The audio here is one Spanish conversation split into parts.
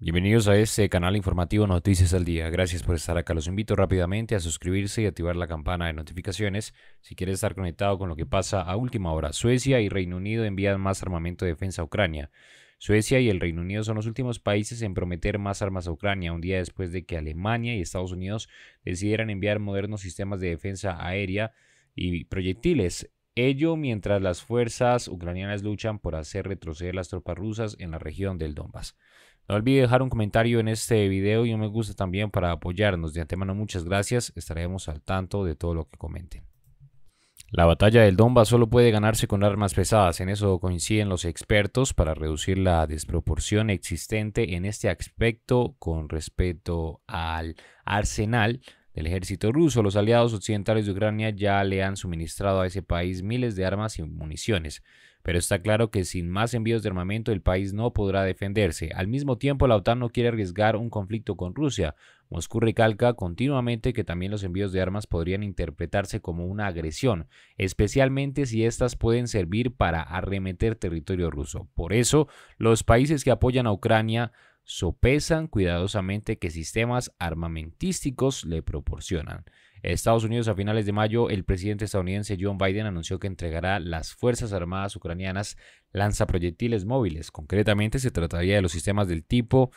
Bienvenidos a este canal informativo Noticias al Día. Gracias por estar acá. Los invito rápidamente a suscribirse y activar la campana de notificaciones si quieres estar conectado con lo que pasa a última hora. Suecia y Reino Unido envían más armamento de defensa a Ucrania. Suecia y el Reino Unido son los últimos países en prometer más armas a Ucrania, un día después de que Alemania y Estados Unidos decidieran enviar modernos sistemas de defensa aérea y proyectiles. Ello mientras las fuerzas ucranianas luchan por hacer retroceder las tropas rusas en la región del Donbass. No olvide dejar un comentario en este video y un me gusta también para apoyarnos. De antemano, muchas gracias. Estaremos al tanto de todo lo que comenten. La batalla del Donbass solo puede ganarse con armas pesadas. En eso coinciden los expertos para reducir la desproporción existente en este aspecto con respecto al arsenal del ejército ruso. Los aliados occidentales de Ucrania ya le han suministrado a ese país miles de armas y municiones. Pero está claro que sin más envíos de armamento el país no podrá defenderse. Al mismo tiempo, la OTAN no quiere arriesgar un conflicto con Rusia. Moscú recalca continuamente que también los envíos de armas podrían interpretarse como una agresión, especialmente si éstas pueden servir para arremeter territorio ruso. Por eso, los países que apoyan a Ucrania sopesan cuidadosamente qué sistemas armamentísticos le proporcionan. Estados Unidos, a finales de mayo, el presidente estadounidense John Biden anunció que entregará las Fuerzas Armadas ucranianas lanzaproyectiles móviles. Concretamente, se trataría de los sistemas del tipo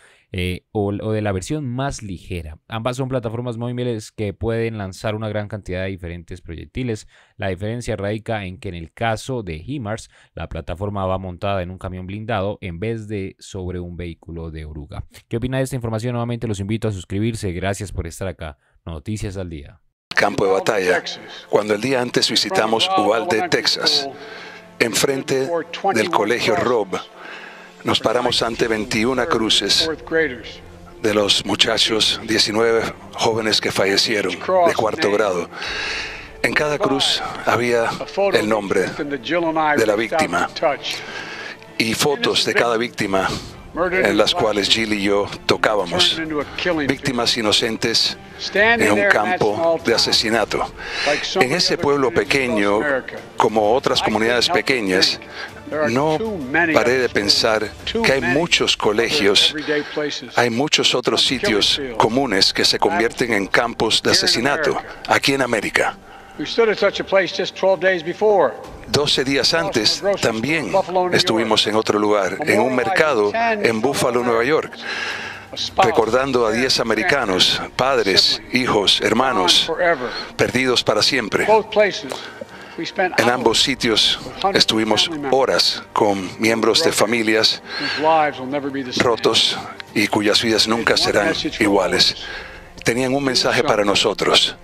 o de la versión más ligera. Ambas son plataformas móviles que pueden lanzar una gran cantidad de diferentes proyectiles. La diferencia radica en que en el caso de HIMARS, la plataforma va montada en un camión blindado en vez de sobre un vehículo de oruga. ¿Qué opina de esta información? Nuevamente los invito a suscribirse. Gracias por estar acá. Noticias al Día. Campo de batalla, cuando el día antes visitamos Uvalde, Texas, enfrente del colegio Rob, nos paramos ante 21 cruces de los muchachos, 19 jóvenes que fallecieron de cuarto grado. En cada cruz había el nombre de la víctima y fotos de cada víctima en las cuales Jill y yo tocábamos, víctimas inocentes en un campo de asesinato. En ese pueblo pequeño, como otras comunidades pequeñas, no paré de pensar que hay muchos colegios, hay muchos otros sitios comunes que se convierten en campos de asesinato aquí en América. 12 días antes también estuvimos en otro lugar, en un mercado en Buffalo, Nueva York, recordando a 10 americanos, padres, hijos, hermanos, perdidos para siempre. En ambos sitios estuvimos horas con miembros de familias rotos y cuyas vidas nunca serán iguales. Tenían un mensaje para nosotros.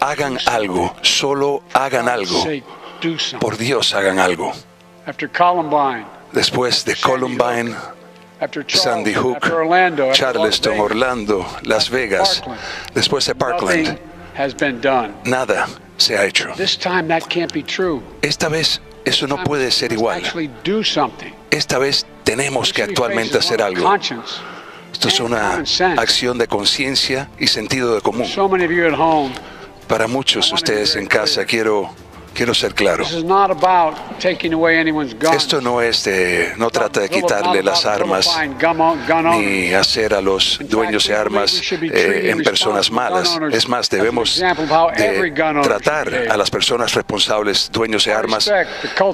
Hagan algo, solo hagan algo. Por Dios, hagan algo. Después de Columbine, Sandy Hook, Charleston, Orlando, Las Vegas, después de Parkland, nada se ha hecho. Esta vez eso no puede ser igual. Esta vez tenemos que actualmente hacer algo. Esto es una acción de conciencia y sentido de común. Para muchos de ustedes en casa, quiero ser claro. Esto no trata de quitarle las armas ni hacer a los dueños de armas en personas malas. Es más, debemos tratar a las personas responsables, dueños de armas,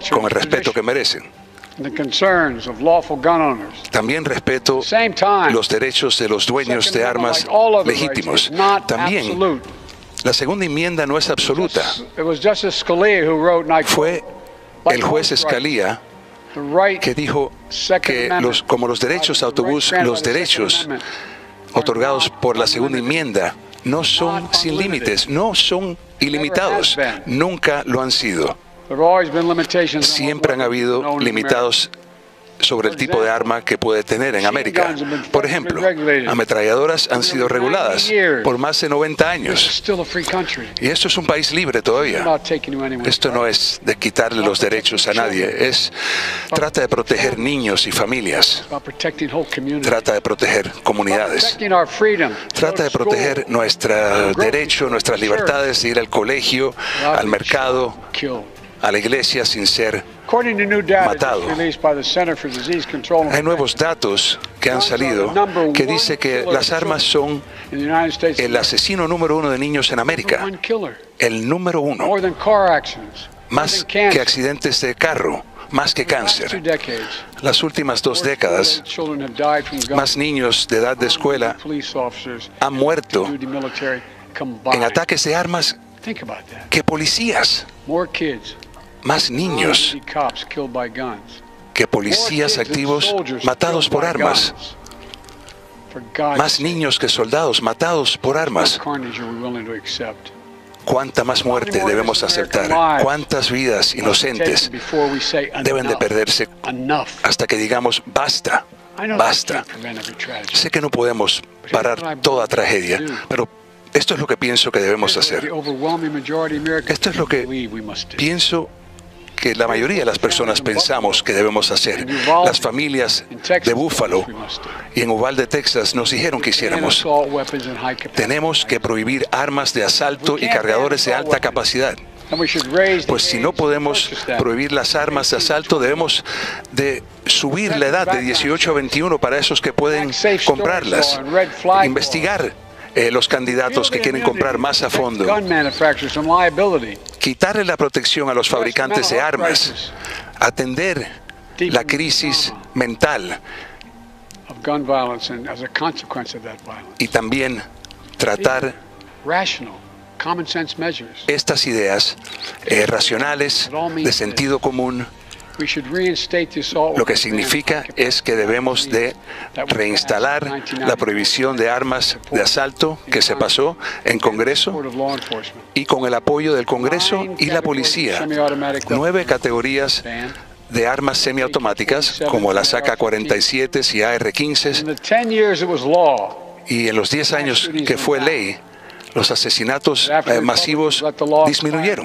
con el respeto que merecen. También respeto los derechos de los dueños de armas legítimos. También, la segunda enmienda no es absoluta. Fue el juez Scalia que dijo que, como los derechos de autobús, los derechos otorgados por la segunda enmienda no son sin límites, no son ilimitados, nunca lo han sido. Siempre han habido limitados sobre el tipo de arma que puede tener en América. Por ejemplo, ametralladoras han sido reguladas por más de 90 años. Y esto es un país libre todavía. Esto no es de quitarle los derechos a nadie. Trata de proteger niños y familias. Trata de proteger comunidades. Trata de proteger nuestro derecho, nuestras libertades de ir al colegio, al mercado, a la iglesia sin ser matado. Hay nuevos datos que han salido que dice que las armas son el asesino número 1 de niños en América. El número 1. Más que accidentes de carro, más que cáncer. Las últimas 2 décadas, más niños de edad de escuela han muerto en ataques de armas que policías. Más niños que policías activos matados por armas. Más niños que soldados matados por armas. ¿Cuánta más muerte debemos aceptar? ¿Cuántas vidas inocentes deben de perderse hasta que digamos basta, basta? Sé que no podemos parar toda tragedia, pero esto es lo que pienso que debemos hacer. Esto es lo que pienso que la mayoría de las personas pensamos que debemos hacer. Las familias de Buffalo y en Uvalde, Texas, nos dijeron que hiciéramos. Tenemos que prohibir armas de asalto y cargadores de alta capacidad. Pues si no podemos prohibir las armas de asalto, debemos de subir la edad de 18 a 21 para esos que pueden comprarlas, investigar los candidatos que quieren comprar más a fondo, quitarle la protección a los fabricantes de armas, atender la crisis mental y también tratar estas ideas racionales de sentido común. Lo que significa es que debemos de reinstalar la prohibición de armas de asalto que se pasó en Congreso y con el apoyo del Congreso y la policía. 9 categorías de armas semiautomáticas como las AK-47s y AR-15s, y en los 10 años que fue ley, los asesinatos masivos disminuyeron.